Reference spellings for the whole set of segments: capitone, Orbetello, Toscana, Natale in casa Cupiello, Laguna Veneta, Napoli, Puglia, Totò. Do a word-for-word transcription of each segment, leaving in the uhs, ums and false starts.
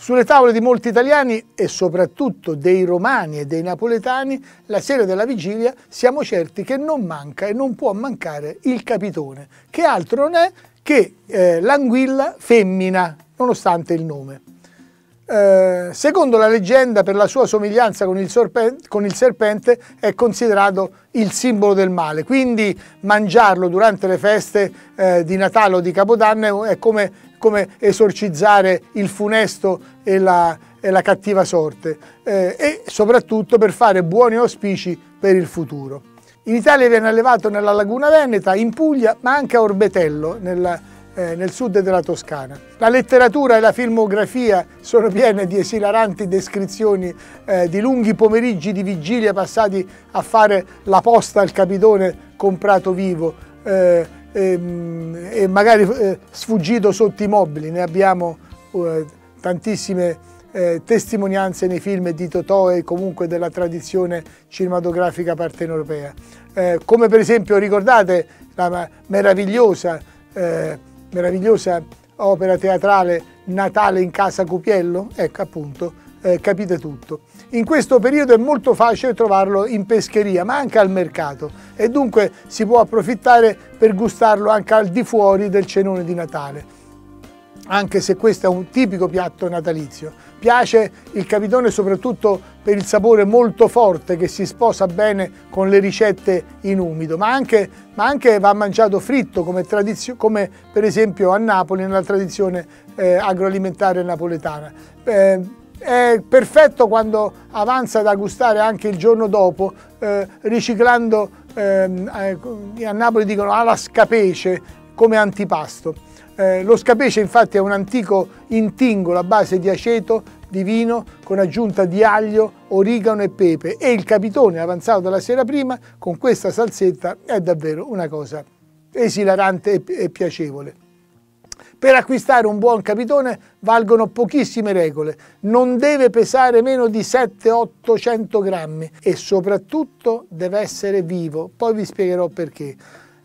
Sulle tavole di molti italiani e soprattutto dei romani e dei napoletani, la sera della vigilia siamo certi che non manca e non può mancare il capitone, che altro non è che eh, l'anguilla femmina, nonostante il nome. Eh, secondo la leggenda, per la sua somiglianza con il, con il serpente, è considerato il simbolo del male, quindi mangiarlo durante le feste eh, di Natale o di Capodanno è come come esorcizzare il funesto e la, e la cattiva sorte eh, e soprattutto per fare buoni auspici per il futuro. In Italia viene allevato nella Laguna Veneta, in Puglia, ma anche a Orbetello, nel, eh, nel sud della Toscana. La letteratura e la filmografia sono piene di esilaranti descrizioni eh, di lunghi pomeriggi di vigilia passati a fare la posta al capitone comprato vivo, eh, e magari sfuggito sotto i mobili. Ne abbiamo tantissime testimonianze nei film di Totò e comunque della tradizione cinematografica partenopea, come per esempio, ricordate la meravigliosa, meravigliosa opera teatrale Natale in casa Cupiello? Ecco, appunto, capite tutto. In questo periodo è molto facile trovarlo in pescheria, ma anche al mercato, e dunque si può approfittare per gustarlo anche al di fuori del cenone di Natale, anche se questo è un tipico piatto natalizio. Piace il capitone soprattutto per il sapore molto forte che si sposa bene con le ricette in umido, ma anche, ma anche va mangiato fritto, come, come per esempio a Napoli nella tradizione eh, agroalimentare napoletana. Eh, È perfetto quando avanza da gustare anche il giorno dopo, eh, riciclando, eh, a Napoli dicono, alla scapece come antipasto. Eh, lo scapece infatti è un antico intingo a base di aceto, di vino, con aggiunta di aglio, origano e pepe, e il capitone avanzato dalla sera prima con questa salsetta è davvero una cosa esilarante e piacevole. Per acquistare un buon capitone valgono pochissime regole, non deve pesare meno di settecento ottocento grammi e soprattutto deve essere vivo, poi vi spiegherò perché.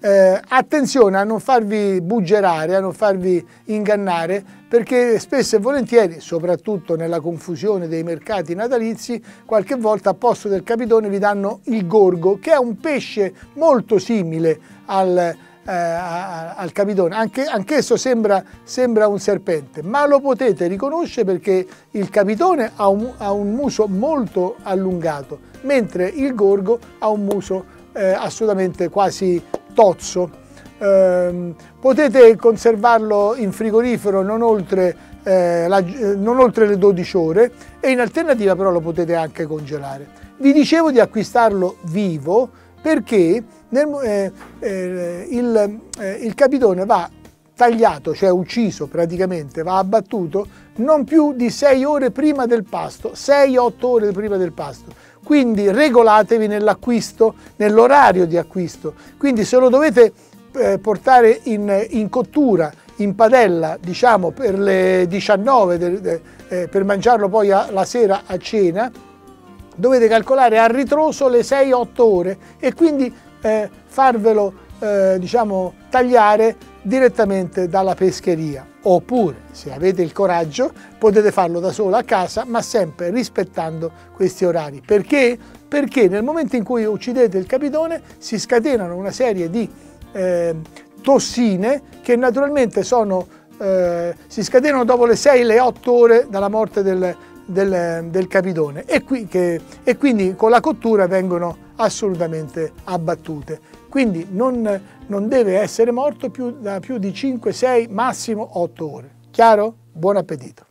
Eh, attenzione a non farvi buggerare, a non farvi ingannare, perché spesso e volentieri, soprattutto nella confusione dei mercati natalizi, qualche volta a posto del capitone vi danno il gorgo, che è un pesce molto simile al Eh, al capitone. Anche, anch'esso sembra, sembra un serpente, ma lo potete riconoscere perché il capitone ha un, ha un muso molto allungato, mentre il gorgo ha un muso eh, assolutamente quasi tozzo. Eh, potete conservarlo in frigorifero non oltre, eh, la, eh, non oltre le dodici ore, e in alternativa però lo potete anche congelare. Vi dicevo di acquistarlo vivo perché nel, eh, eh, il, eh, il capitone va tagliato, cioè ucciso praticamente, va abbattuto non più di sei ore prima del pasto, sei otto ore prima del pasto. Quindi regolatevi nell'acquisto, nell'orario di acquisto. Quindi se lo dovete eh, portare in, in cottura, in padella, diciamo per le diciannove, de, de, eh, per mangiarlo poi a, la sera a cena, dovete calcolare al ritroso le sei otto ore e quindi eh, farvelo eh, diciamo, tagliare direttamente dalla pescheria. Oppure, se avete il coraggio, potete farlo da solo a casa, ma sempre rispettando questi orari. Perché? Perché nel momento in cui uccidete il capitone si scatenano una serie di eh, tossine che naturalmente sono, eh, si scatenano dopo le sei otto ore dalla morte del capitone. Del, del capitone e, qui, che, e quindi con la cottura vengono assolutamente abbattute. Quindi non, non deve essere morto più, da più di cinque sei massimo otto ore. Chiaro? Buon appetito!